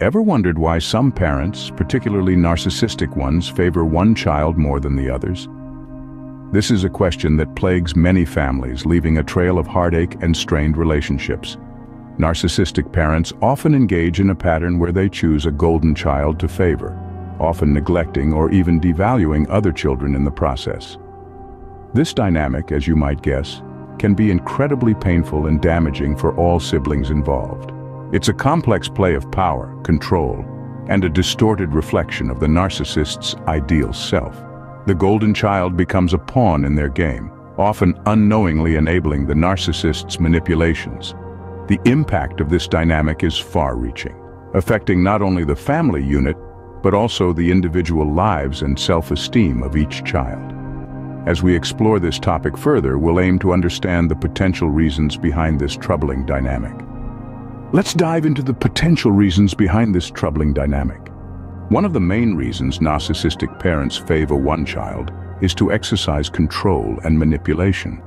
Ever wondered why some parents, particularly narcissistic ones, favor one child more than the others? This is a question that plagues many families, leaving a trail of heartache and strained relationships. Narcissistic parents often engage in a pattern where they choose a golden child to favor, often neglecting or even devaluing other children in the process. This dynamic, as you might guess, can be incredibly painful and damaging for all siblings involved. It's a complex play of power, control, and a distorted reflection of the narcissist's ideal self. The golden child becomes a pawn in their game, often unknowingly enabling the narcissist's manipulations. The impact of this dynamic is far-reaching, affecting not only the family unit, but also the individual lives and self-esteem of each child. As we explore this topic further, we'll aim to understand the potential reasons behind this troubling dynamic. Let's dive into the potential reasons behind this troubling dynamic. One of the main reasons narcissistic parents favor one child is to exercise control and manipulation.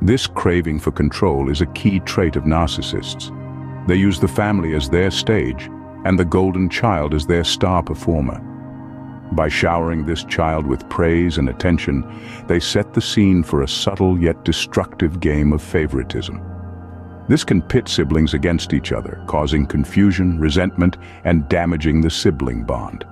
This craving for control is a key trait of narcissists. They use the family as their stage and the golden child as their star performer. By showering this child with praise and attention, they set the scene for a subtle yet destructive game of favoritism. This can pit siblings against each other, causing confusion, resentment, and damaging the sibling bond.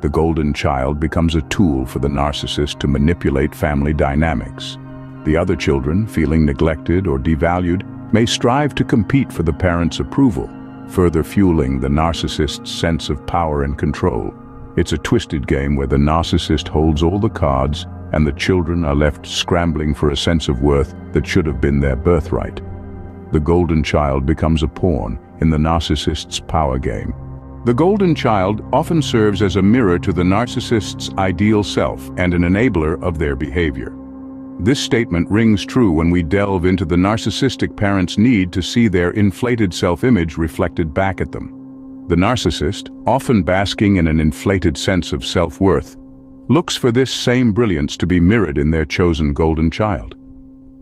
The golden child becomes a tool for the narcissist to manipulate family dynamics. The other children, feeling neglected or devalued, may strive to compete for the parents' approval, further fueling the narcissist's sense of power and control. It's a twisted game where the narcissist holds all the cards and the children are left scrambling for a sense of worth that should have been their birthright. The golden child becomes a pawn in the narcissist's power game. The golden child often serves as a mirror to the narcissist's ideal self and an enabler of their behavior. This statement rings true when we delve into the narcissistic parents' need to see their inflated self-image reflected back at them. The narcissist, often basking in an inflated sense of self-worth, looks for this same brilliance to be mirrored in their chosen golden child.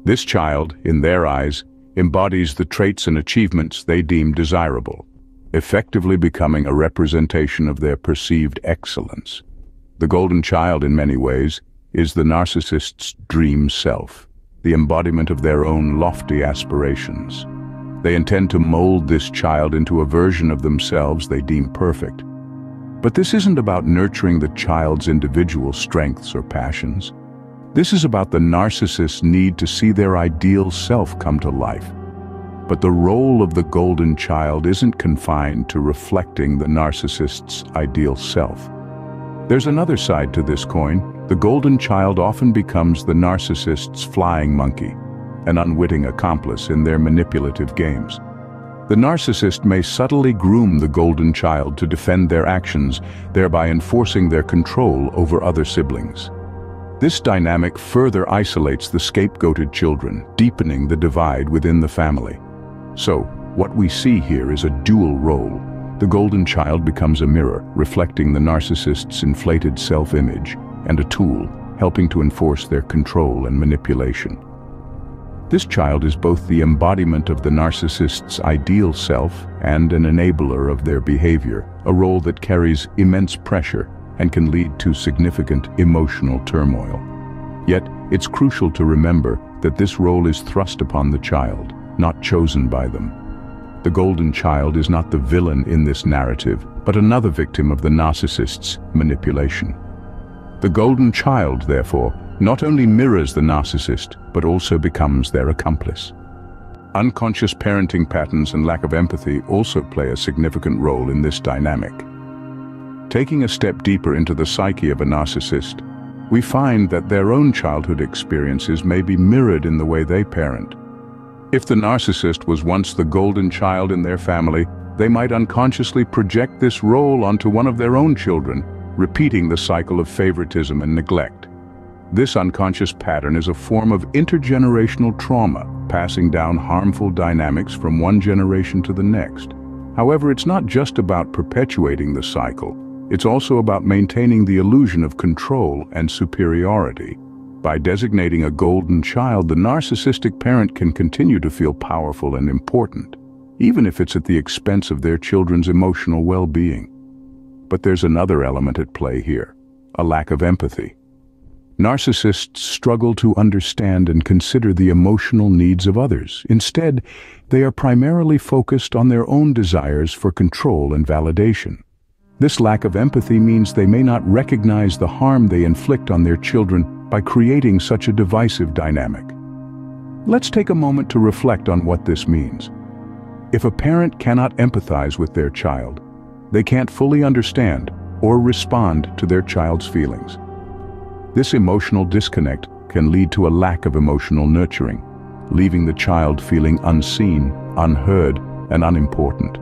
This child, in their eyes, embodies the traits and achievements they deem desirable, effectively becoming a representation of their perceived excellence. The golden child, in many ways, is the narcissist's dream self, the embodiment of their own lofty aspirations. They intend to mold this child into a version of themselves they deem perfect. But this isn't about nurturing the child's individual strengths or passions. This is about the narcissist's need to see their ideal self come to life. But the role of the golden child isn't confined to reflecting the narcissist's ideal self. There's another side to this coin. The golden child often becomes the narcissist's flying monkey, an unwitting accomplice in their manipulative games. The narcissist may subtly groom the golden child to defend their actions, thereby enforcing their control over other siblings. This dynamic further isolates the scapegoated children, deepening the divide within the family. So, what we see here is a dual role. The golden child becomes a mirror, reflecting the narcissist's inflated self-image, and a tool, helping to enforce their control and manipulation. This child is both the embodiment of the narcissist's ideal self and an enabler of their behavior, a role that carries immense pressure and can lead to significant emotional turmoil. Yet, it's crucial to remember that this role is thrust upon the child, not chosen by them. The golden child is not the villain in this narrative, but another victim of the narcissist's manipulation. The golden child, therefore, not only mirrors the narcissist, but also becomes their accomplice. Unconscious parenting patterns and lack of empathy also play a significant role in this dynamic. Taking a step deeper into the psyche of a narcissist, we find that their own childhood experiences may be mirrored in the way they parent. If the narcissist was once the golden child in their family, they might unconsciously project this role onto one of their own children, repeating the cycle of favoritism and neglect. This unconscious pattern is a form of intergenerational trauma, passing down harmful dynamics from one generation to the next. However, it's not just about perpetuating the cycle. It's also about maintaining the illusion of control and superiority. By designating a golden child, the narcissistic parent can continue to feel powerful and important, even if it's at the expense of their children's emotional well-being. But there's another element at play here, a lack of empathy. Narcissists struggle to understand and consider the emotional needs of others. Instead, they are primarily focused on their own desires for control and validation. This lack of empathy means they may not recognize the harm they inflict on their children by creating such a divisive dynamic. Let's take a moment to reflect on what this means. If a parent cannot empathize with their child, they can't fully understand or respond to their child's feelings. This emotional disconnect can lead to a lack of emotional nurturing, leaving the child feeling unseen, unheard, and unimportant.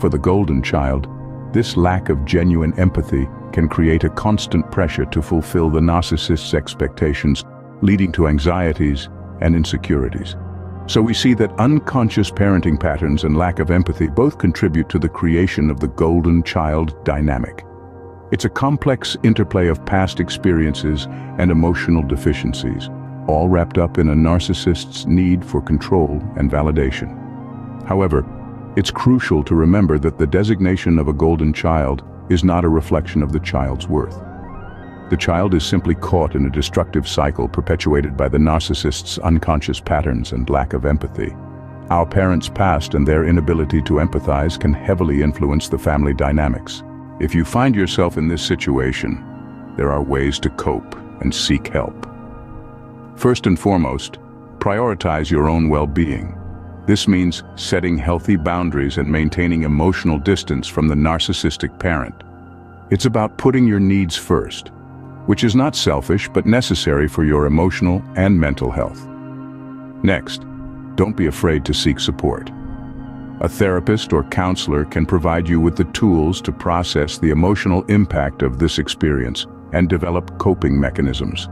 For the golden child, this lack of genuine empathy can create a constant pressure to fulfill the narcissist's expectations, leading to anxieties and insecurities. So we see that unconscious parenting patterns and lack of empathy both contribute to the creation of the golden child dynamic. It's a complex interplay of past experiences and emotional deficiencies, all wrapped up in a narcissist's need for control and validation. However, it's crucial to remember that the designation of a golden child is not a reflection of the child's worth. The child is simply caught in a destructive cycle perpetuated by the narcissist's unconscious patterns and lack of empathy. Our parents' past and their inability to empathize can heavily influence the family dynamics. If you find yourself in this situation, there are ways to cope and seek help. First and foremost, prioritize your own well-being. This means setting healthy boundaries and maintaining emotional distance from the narcissistic parent. It's about putting your needs first, which is not selfish but necessary for your emotional and mental health. Next, don't be afraid to seek support. A therapist or counselor can provide you with the tools to process the emotional impact of this experience and develop coping mechanisms.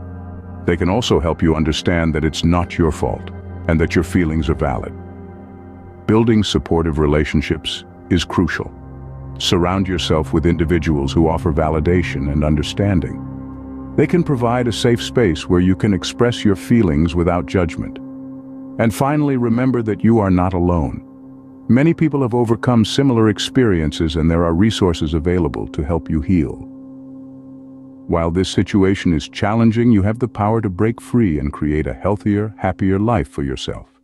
They can also help you understand that it's not your fault and that your feelings are valid. Building supportive relationships is crucial. Surround yourself with individuals who offer validation and understanding. They can provide a safe space where you can express your feelings without judgment. And finally, remember that you are not alone. Many people have overcome similar experiences, and there are resources available to help you heal. While this situation is challenging, you have the power to break free and create a healthier, happier life for yourself.